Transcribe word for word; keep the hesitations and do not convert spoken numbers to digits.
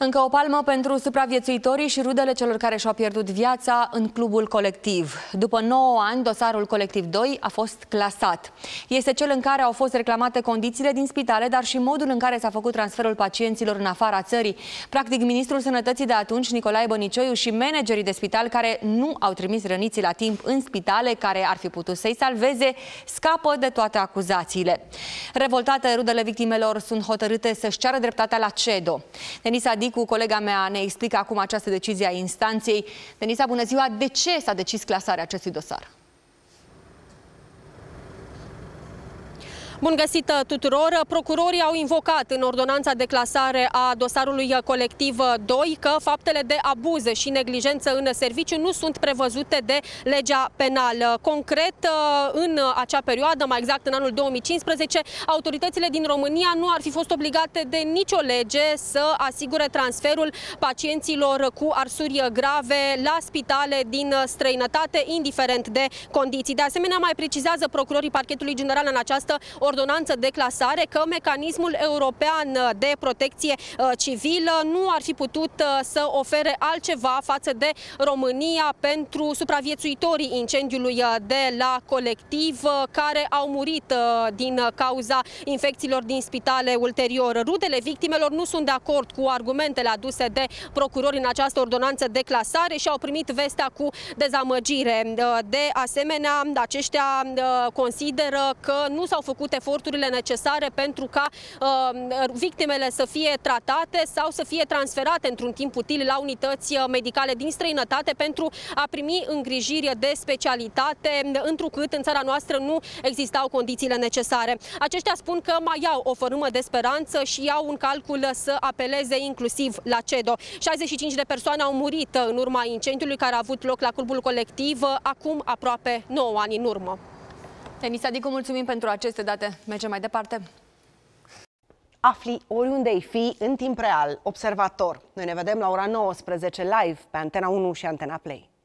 Încă o palmă pentru supraviețuitorii și rudele celor care și-au pierdut viața în clubul Colectiv. După nouă ani, dosarul Colectiv doi a fost clasat. Este cel în care au fost reclamate condițiile din spitale, dar și modul în care s-a făcut transferul pacienților în afara țării. Practic, ministrul sănătății de atunci, Nicolae Bănicioiu, și managerii de spital care nu au trimis răniții la timp în spitale, care ar fi putut să-i salveze, scapă de toate acuzațiile. Revoltate, rudele victimelor sunt hotărâte să-și ceară dreptatea la CEDO. Denisa, cu colega mea, ne explică acum această decizie a instanței. Denisa, bună ziua! De ce s-a decis clasarea acestui dosar? Bun găsit tuturor! Procurorii au invocat în ordonanța de clasare a dosarului Colectiv doi că faptele de abuz și neglijență în serviciu nu sunt prevăzute de legea penală. Concret, în acea perioadă, mai exact în anul două mii cincisprezece, autoritățile din România nu ar fi fost obligate de nicio lege să asigure transferul pacienților cu arsuri grave la spitale din străinătate, indiferent de condiții. De asemenea, mai precizează procurorii Parchetului General în această ordonanță de clasare că mecanismul european de protecție civilă nu ar fi putut să ofere altceva față de România pentru supraviețuitorii incendiului de la Colectiv, care au murit din cauza infecțiilor din spitale ulterior. Rudele victimelor nu sunt de acord cu argumentele aduse de procurori în această ordonanță de clasare și au primit vestea cu dezamăgire. De asemenea, aceștia consideră că nu s-au făcut eforturile necesare pentru ca uh, victimele să fie tratate sau să fie transferate într-un timp util la unități medicale din străinătate pentru a primi îngrijiri de specialitate, întrucât în țara noastră nu existau condițiile necesare. Aceștia spun că mai au o fărâmă de speranță și iau în calcul să apeleze inclusiv la CEDO. șaizeci și cinci de persoane au murit în urma incendiului care a avut loc la clubul Colectiv acum aproape nouă ani în urmă. Denisa, mulțumim pentru aceste date. Mergem mai departe. Afli oriunde ai fi în timp real, Observator. Noi ne vedem la ora nouăsprezece live pe Antena unu și Antena Play.